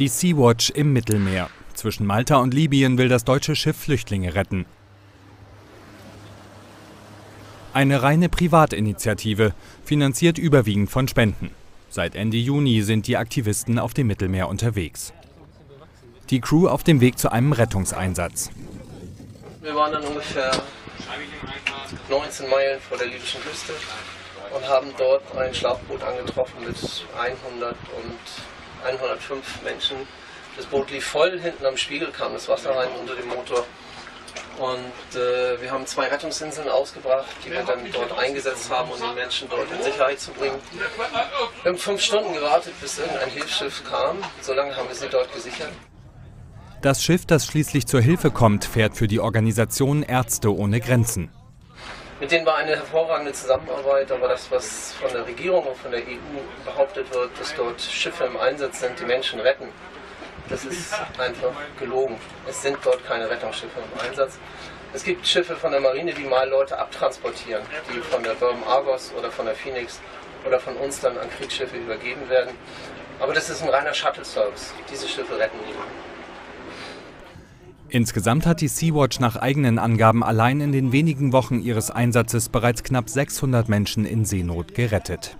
Die Sea-Watch im Mittelmeer. Zwischen Malta und Libyen will das deutsche Schiff Flüchtlinge retten. Eine reine Privatinitiative, finanziert überwiegend von Spenden. Seit Ende Juni sind die Aktivisten auf dem Mittelmeer unterwegs. Die Crew auf dem Weg zu einem Rettungseinsatz. Wir waren dann ungefähr 19 Meilen vor der libyschen Küste und haben dort ein Schlauchboot angetroffen mit 105 Menschen. Das Boot lief voll, hinten am Spiegel kam das Wasser rein unter dem Motor. Und wir haben 2 Rettungsinseln ausgebracht, die wir dann dort eingesetzt haben, um die Menschen dort in Sicherheit zu bringen. Wir haben 5 Stunden gewartet, bis irgendein Hilfsschiff kam. So lange haben wir sie dort gesichert. Das Schiff, das schließlich zur Hilfe kommt, fährt für die Organisation Ärzte ohne Grenzen. Mit denen war eine hervorragende Zusammenarbeit, aber das, was von der Regierung und von der EU behauptet wird, dass dort Schiffe im Einsatz sind, die Menschen retten, das ist einfach gelogen. Es sind dort keine Rettungsschiffe im Einsatz. Es gibt Schiffe von der Marine, die mal Leute abtransportieren, die von der Bourbon Argos oder von der Phoenix oder von uns dann an Kriegsschiffe übergeben werden. Aber das ist ein reiner Shuttle-Service. Diese Schiffe retten niemanden. Insgesamt hat die Sea-Watch nach eigenen Angaben allein in den wenigen Wochen ihres Einsatzes bereits knapp 600 Menschen in Seenot gerettet.